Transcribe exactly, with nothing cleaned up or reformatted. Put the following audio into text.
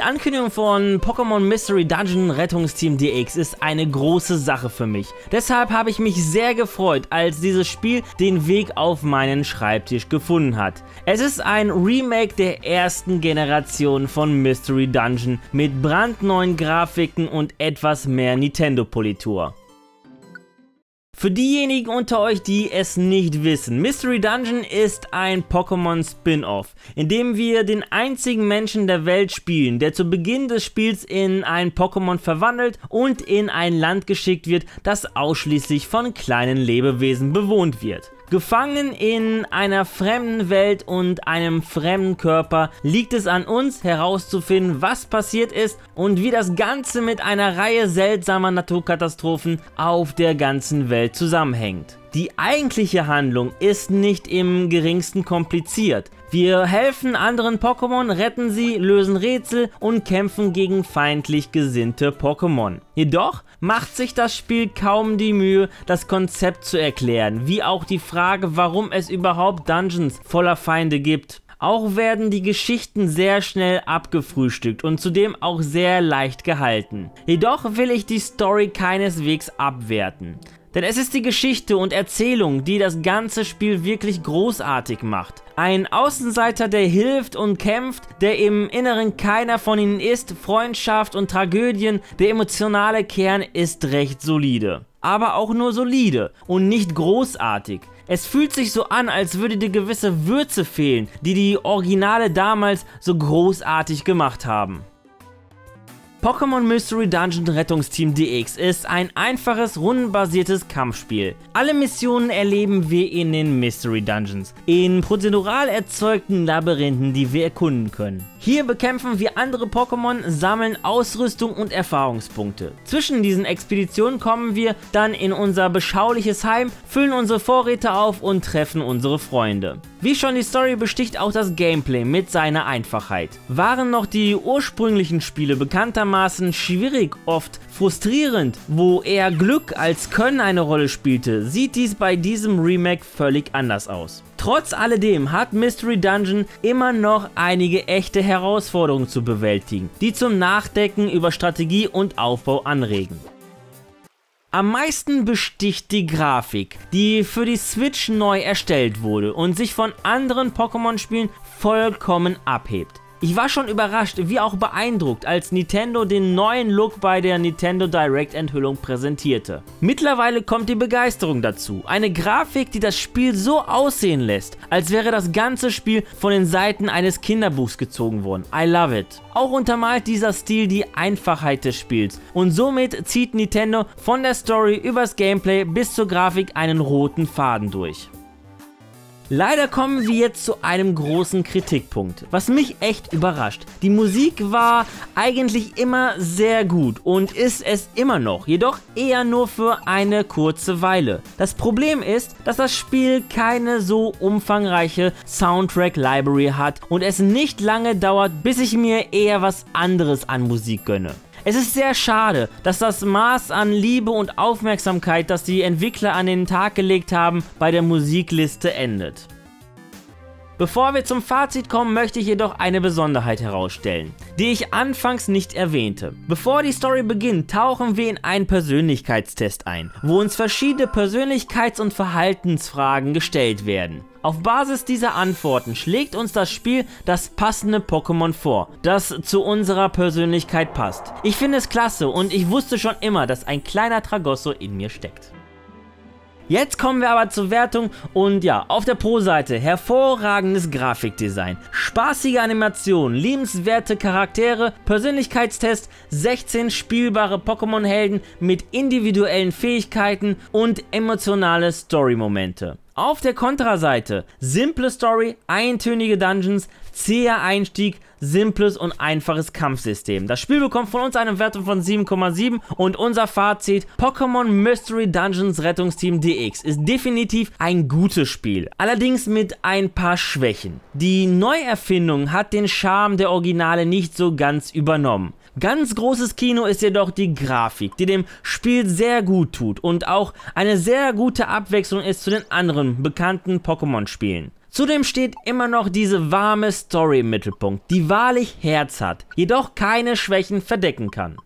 Die Ankündigung von Pokémon Mystery Dungeon Retterteam D X ist eine große Sache für mich. Deshalb habe ich mich sehr gefreut, als dieses Spiel den Weg auf meinen Schreibtisch gefunden hat. Es ist ein Remake der ersten Generation von Mystery Dungeon mit brandneuen Grafiken und etwas mehr Nintendo-Politur. Für diejenigen unter euch, die es nicht wissen, Mystery Dungeon ist ein Pokémon-Spin-Off, in dem wir den einzigen Menschen der Welt spielen, der zu Beginn des Spiels in ein Pokémon verwandelt und in ein Land geschickt wird, das ausschließlich von kleinen Lebewesen bewohnt wird. Gefangen in einer fremden Welt und einem fremden Körper liegt es an uns herauszufinden, was passiert ist und wie das Ganze mit einer Reihe seltsamer Naturkatastrophen auf der ganzen Welt zusammenhängt. Die eigentliche Handlung ist nicht im geringsten kompliziert. Wir helfen anderen Pokémon, retten sie, lösen Rätsel und kämpfen gegen feindlich gesinnte Pokémon. Jedoch macht sich das Spiel kaum die Mühe, das Konzept zu erklären, wie auch die Frage, warum es überhaupt Dungeons voller Feinde gibt. Auch werden die Geschichten sehr schnell abgefrühstückt und zudem auch sehr leicht gehalten. Jedoch will ich die Story keineswegs abwerten. Denn es ist die Geschichte und Erzählung, die das ganze Spiel wirklich großartig macht. Ein Außenseiter, der hilft und kämpft, der im Inneren keiner von ihnen ist, Freundschaft und Tragödien, der emotionale Kern ist recht solide. Aber auch nur solide und nicht großartig. Es fühlt sich so an, als würde dir gewisse Würze fehlen, die die Originale damals so großartig gemacht haben. Pokémon Mystery Dungeon Retterteam D X ist ein einfaches, rundenbasiertes Kampfspiel. Alle Missionen erleben wir in den Mystery Dungeons, in prozedural erzeugten Labyrinthen, die wir erkunden können. Hier bekämpfen wir andere Pokémon, sammeln Ausrüstung und Erfahrungspunkte. Zwischen diesen Expeditionen kommen wir dann in unser beschauliches Heim, füllen unsere Vorräte auf und treffen unsere Freunde. Wie schon die Story besticht auch das Gameplay mit seiner Einfachheit. Waren noch die ursprünglichen Spiele bekanntermaßen schwierig, oft frustrierend, wo eher Glück als Können eine Rolle spielte, sieht dies bei diesem Remake völlig anders aus. Trotz alledem hat Mystery Dungeon immer noch einige echte Herausforderungen zu bewältigen, die zum Nachdenken über Strategie und Aufbau anregen. Am meisten besticht die Grafik, die für die Switch neu erstellt wurde und sich von anderen Pokémon-Spielen vollkommen abhebt. Ich war schon überrascht, wie auch beeindruckt, als Nintendo den neuen Look bei der Nintendo Direct Enthüllung präsentierte. Mittlerweile kommt die Begeisterung dazu. Eine Grafik, die das Spiel so aussehen lässt, als wäre das ganze Spiel von den Seiten eines Kinderbuchs gezogen worden. I love it. Auch untermalt dieser Stil die Einfachheit des Spiels. Und somit zieht Nintendo von der Story übers Gameplay bis zur Grafik einen roten Faden durch. Leider kommen wir jetzt zu einem großen Kritikpunkt, was mich echt überrascht. Die Musik war eigentlich immer sehr gut und ist es immer noch, jedoch eher nur für eine kurze Weile. Das Problem ist, dass das Spiel keine so umfangreiche Soundtrack-Library hat und es nicht lange dauert, bis ich mir eher was anderes an Musik gönne. Es ist sehr schade, dass das Maß an Liebe und Aufmerksamkeit, das die Entwickler an den Tag gelegt haben, bei der Musikliste endet. Bevor wir zum Fazit kommen, möchte ich jedoch eine Besonderheit herausstellen, die ich anfangs nicht erwähnte. Bevor die Story beginnt, tauchen wir in einen Persönlichkeitstest ein, wo uns verschiedene Persönlichkeits- und Verhaltensfragen gestellt werden. Auf Basis dieser Antworten schlägt uns das Spiel das passende Pokémon vor, das zu unserer Persönlichkeit passt. Ich finde es klasse und ich wusste schon immer, dass ein kleiner Tragosso in mir steckt. Jetzt kommen wir aber zur Wertung und ja, auf der Pro-Seite hervorragendes Grafikdesign, spaßige Animationen, liebenswerte Charaktere, Persönlichkeitstest, sechzehn spielbare Pokémon-Helden mit individuellen Fähigkeiten und emotionale Story-Momente. Auf der Kontraseite simple Story, eintönige Dungeons, zäher Einstieg, simples und einfaches Kampfsystem. Das Spiel bekommt von uns eine Wertung von sieben Komma sieben und unser Fazit: Pokémon Mystery Dungeons Retterteam D X ist definitiv ein gutes Spiel, allerdings mit ein paar Schwächen. Die Neuerfindung hat den Charme der Originale nicht so ganz übernommen. Ganz großes Kino ist jedoch die Grafik, die dem Spiel sehr gut tut und auch eine sehr gute Abwechslung ist zu den anderen bekannten Pokémon-Spielen. Zudem steht immer noch diese warme Story im Mittelpunkt, die wahrlich Herz hat, jedoch keine Schwächen verdecken kann.